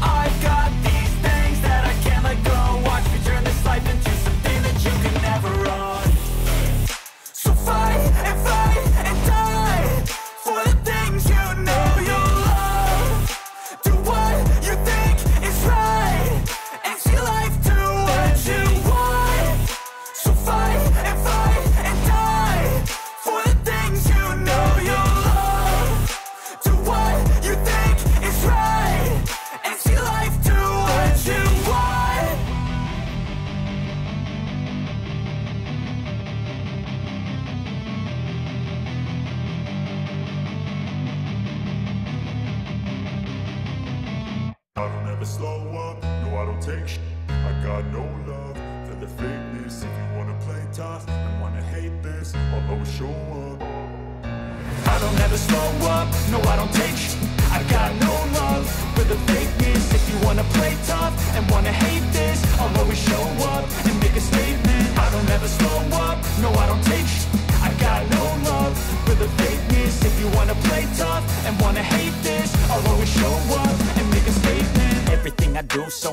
I've got these things that I can't let go. Watch me turn this life into something that you could never own. So fight and fight and die for the things you know you love. Do what you think is right and see life do what you want. So fight and die for the things you know you love. Do what you think is right and see life do what you want. I don't ever slow up, no I don't take sh**. I got no love for the fakeness. If you wanna play tough and wanna hate this, I'll always show up. I don't ever slow up, no I don't take sh**. I got no love for the fakeness. If you wanna play tough and wanna hate this, I'll always show up and make a statement. I don't ever slow up, no I don't take sh**. I got no love for the fakeness. If you wanna play tough and wanna hate this, I'll always show up and make a statement. Everything I do, so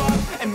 up and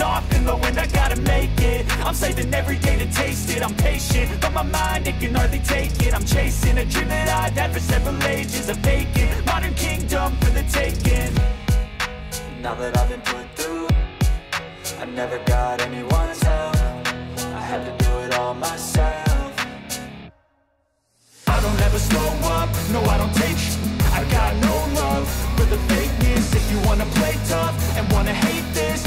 off in the wind. I gotta make it, I'm saving every day to taste it. I'm patient, but my mind, it can hardly take it. I'm chasing a dream that I've had for several ages. A vacant modern kingdom for the taking. Now that I've been put through, I never got anyone's help. I had to do it all myself. I don't ever slow up, no I don't take sh**. I got no love for the fakeness. If you wanna play tough and wanna hate this,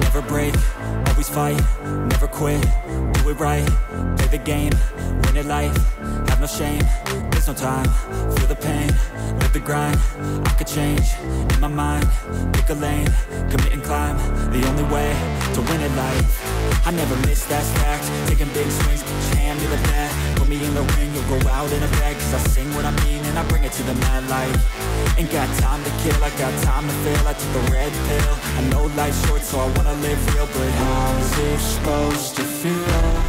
Never break, always fight, never quit, do it right, play the game, win at life, have no shame, there's no time, feel the pain, live the grind, I could change, in my mind, pick a lane, commit and climb, the only way to win at life. I never miss that fact, taking big swings, jam to the bat, put me go out in a bag, cause I sing what I mean and I bring it to the mad light. Ain't got time to kill, I got time to feel. I took a red pill, I know life's short, so I wanna live real. But how's it supposed to feel?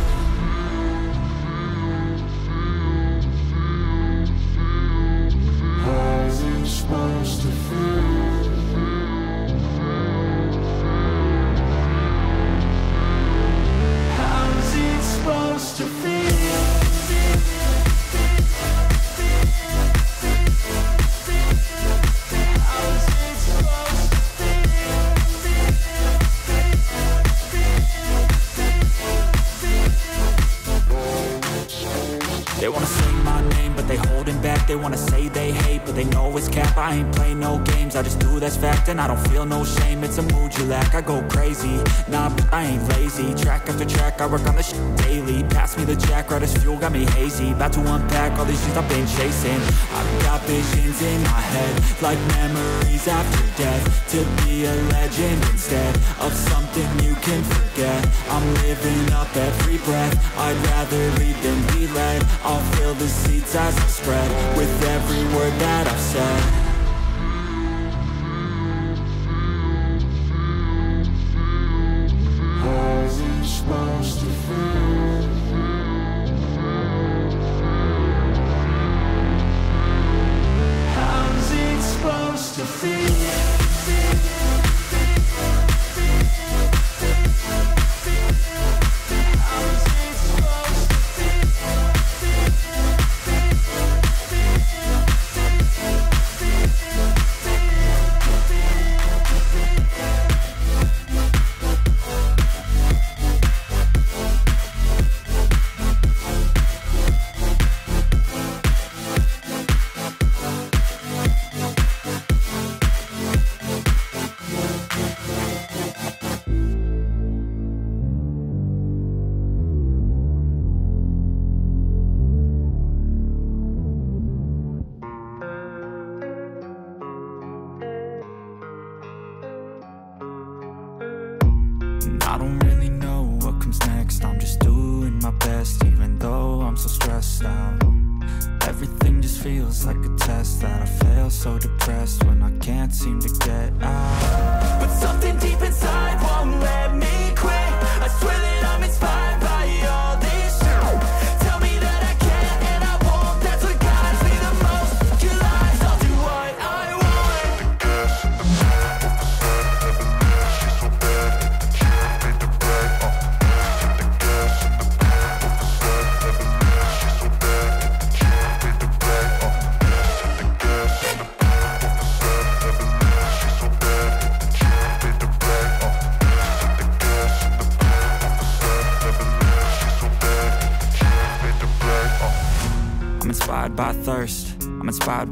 They wanna say my name, but they holding back. They wanna say they hate, but they know it's cap. I ain't play no games, I just do that's fact. And I don't feel no shame, it's a mood you lack. I go crazy, nah, but I ain't lazy. Track after track, I work on this shit daily. Pass me the jack, right as fuel, got me hazy. About to unpack all these things I've been chasing. I've got visions in my head, like memories after death. To be a legend instead of something you can forget. I'm living up every breath, I'd rather lead than be led. I'll fill the seeds as I spread with every word that I've said. How's it supposed to feel? How's it supposed to feel? I don't really know what comes next, I'm just doing my best, even though I'm so stressed out. Everything just feels like a test that I fail, so depressed when I can't seem to get out. But something deep inside won't let me quit, I swear that I'm inspired by all this shit. Tell me that I can and I won't, that's what guides me the most. You lies, I'll do what I want. I'm inspired by thirst, I'm inspired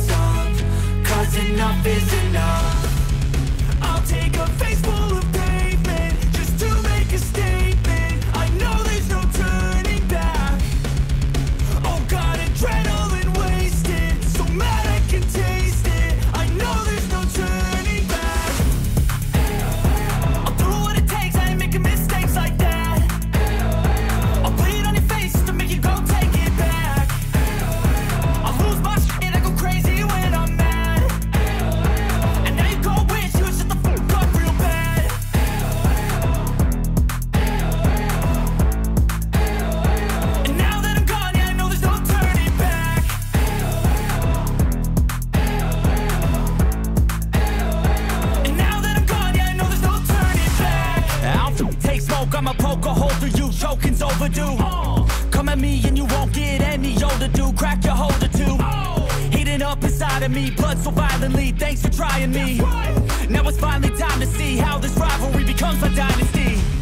up. Cause enough is enough. I'll take a face full of pavement just to make a statement. I know there's no turning back. Oh God, adrenaline wasted, so mad I can taste it. broken's overdue. Come at me and you won't get any older, dude. Crack your holder too. Heating up inside of me, blood so violently. Thanks for trying me. Now it's finally time to see how this rivalry becomes my dynasty.